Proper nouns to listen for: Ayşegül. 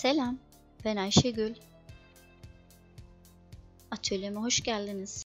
Selam, ben Ayşegül. Atölyeme hoş geldiniz.